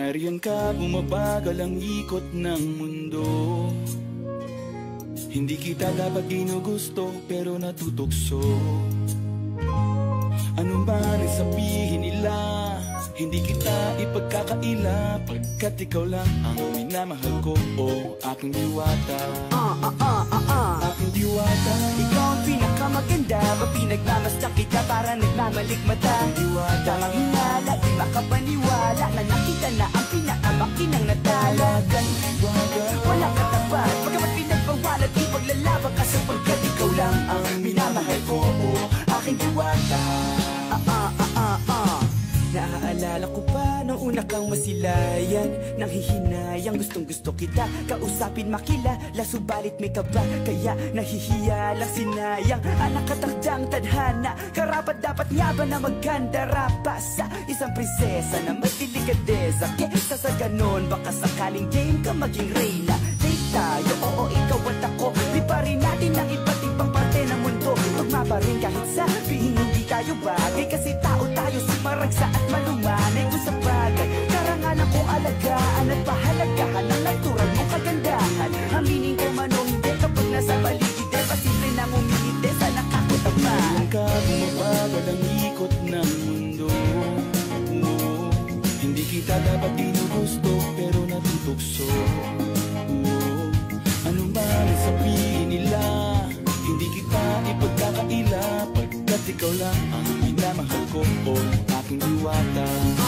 Milyonaryon ka, bumabagal ang ikot ng mundo. Hindi kita dapat ginugusto, pero natutokso. Anong ba nasabihin nila? Hindi kita ipagkakaila, pagkat ikaw lang ang minamahal ko. O aking diwata, aking diwata. Ikaw ang pinakamaganda, mapinagmamastak kita para nagmamalikmata. Aking diwata, tangang hinala, di makapaniwala na nakita na ang pinakamakinang natala. Aking diwata, walang katapat, pagkamat pinagpawala, di paglalaba ka sapagkat ikaw lang ang minamahal ko. O aking diwata, Naaalala ko pa nung una kang masilayan, nang hihinayang gustong gusto kita kausapin, makilala, subalit may kaba, kaya nahihiya lang sinayang. Anak katakdang tadhana, karapat dapat nga ba na maganda rapa sa isang prinsesa na may delikadesa? Kesa sa ganon, baka sakaling game ka maging reyna. Date tayo, oo ikaw at ako, di pa rin natin ang iba't ibang parte ng mundo. Tugma pa rin kahit sabihin hindi tayo bagay, kasi tao tayo, maragsa at malumanay ko sa bagay. Karangalan ko alagaan at pahalagahan ang natural mong kagandahan. Aminin ko man o hindi, kapag nasa paligid ay pasimple na umihite sa nakakutama. Ngayon ka, bumabagal ang ikot ng mundo. Oo, hindi kita dapat ginugusto, pero natutokso. Oo, ano ba nasabihin nila? Hindi kita ipagkakaila, pagkat ikaw lang ang minamahal ko. O aking diwata.